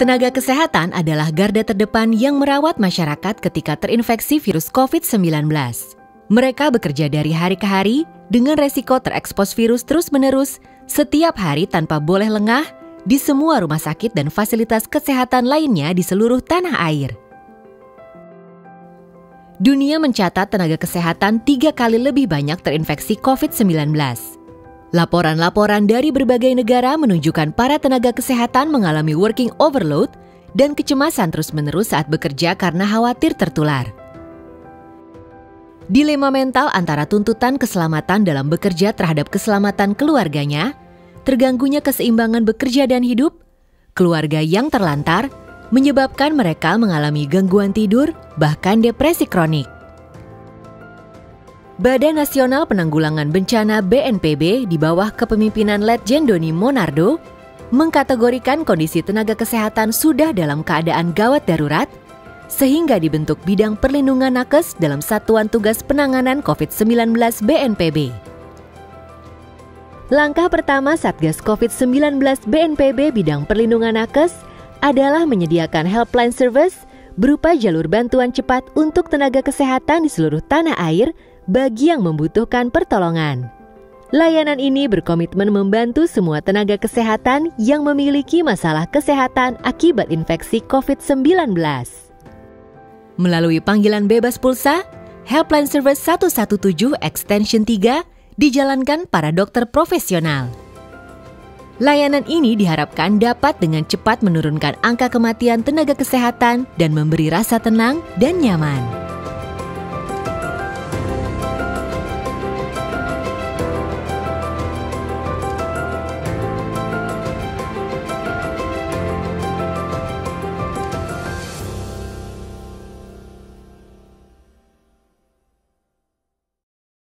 Tenaga kesehatan adalah garda terdepan yang merawat masyarakat ketika terinfeksi virus COVID-19. Mereka bekerja dari hari ke hari dengan resiko terekspos virus terus-menerus setiap hari tanpa boleh lengah di semua rumah sakit dan fasilitas kesehatan lainnya di seluruh tanah air. Dunia mencatat tenaga kesehatan 3 kali lebih banyak terinfeksi COVID-19. Laporan-laporan dari berbagai negara menunjukkan para tenaga kesehatan mengalami working overload dan kecemasan terus-menerus saat bekerja karena khawatir tertular. Dilema mental antara tuntutan keselamatan dalam bekerja terhadap keselamatan keluarganya, terganggunya keseimbangan bekerja dan hidup, keluarga yang terlantar, menyebabkan mereka mengalami gangguan tidur, bahkan depresi kronik. Badan Nasional Penanggulangan Bencana BNPB di bawah kepemimpinan Letjen Doni Monardo mengkategorikan kondisi tenaga kesehatan sudah dalam keadaan gawat darurat sehingga dibentuk bidang perlindungan NAKES dalam Satuan Tugas Penanganan COVID-19 BNPB. Langkah pertama Satgas COVID-19 BNPB bidang perlindungan NAKES adalah menyediakan helpline service berupa jalur bantuan cepat untuk tenaga kesehatan di seluruh tanah air bagi yang membutuhkan pertolongan. Layanan ini berkomitmen membantu semua tenaga kesehatan yang memiliki masalah kesehatan akibat infeksi COVID-19. Melalui panggilan bebas pulsa, Helpline Service 117 Extension 3 dijalankan para dokter profesional. Layanan ini diharapkan dapat dengan cepat menurunkan angka kematian tenaga kesehatan dan memberi rasa tenang dan nyaman.